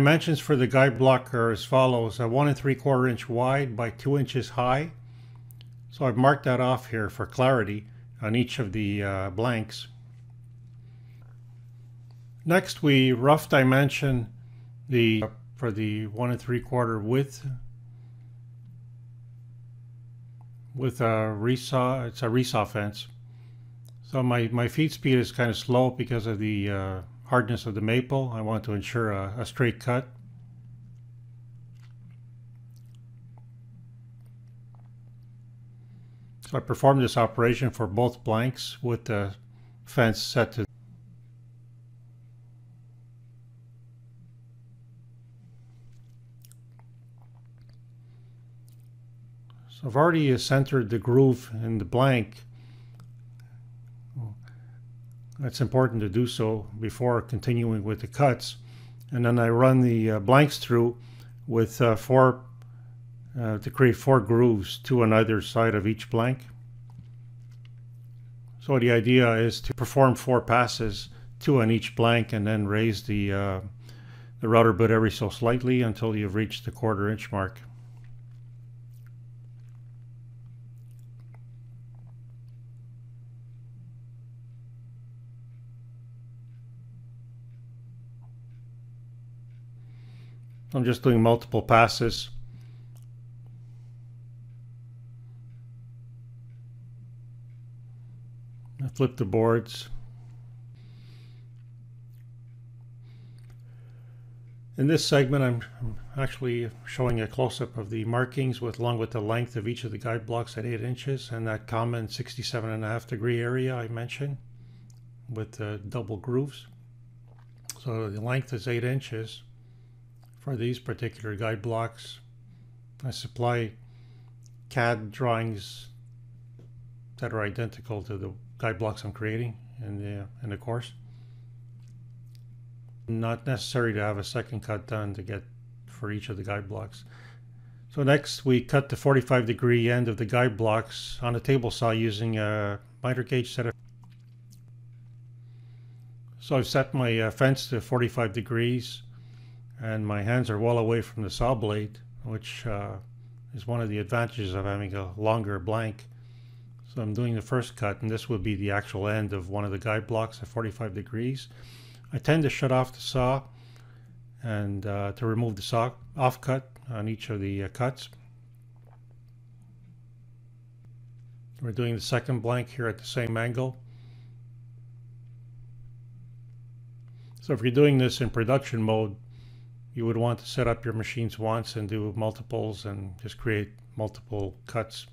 Dimensions for the guide block are as follows: 1 3/4 inch wide by 2 inches high. So I've marked that off here for clarity on each of the blanks. Next, we rough dimension for the 1 3/4 width with a resaw. It's a resaw fence. So my feed speed is kind of slow because of the hardness of the maple. I want to ensure a straight cut. So I performed this operation for both blanks with the fence set to. So I've already centered the groove in the blank. It's important to do so before continuing with the cuts, and then I run the blanks through with to create 4 grooves, 2 on either side of each blank. So the idea is to perform 4 passes, 2 on each blank, and then raise the router bit every so slightly until you've reached the 1/4 inch mark. I'm just doing multiple passes. I flip the boards. In this segment, I'm actually showing a close-up of the markings along with the length of each of the guide blocks at 8 inches and that common 67.5-degree area I mentioned with the double grooves. So the length is 8 inches. For these particular guide blocks, I supply CAD drawings that are identical to the guide blocks I'm creating in the course. Not necessary to have a second cut done for each of the guide blocks. So next we cut the 45-degree end of the guide blocks on a table saw using a miter gauge set of. So I've set my fence to 45 degrees. And my hands are well away from the saw blade, which is one of the advantages of having a longer blank. So I'm doing the first cut, and this would be the actual end of one of the guide blocks at 45 degrees. I tend to shut off the saw and to remove the saw off cut on each of the cuts. We're doing the second blank here at the same angle. So if you're doing this in production mode, you would want to set up your machines once and do multiples and just create multiple cuts.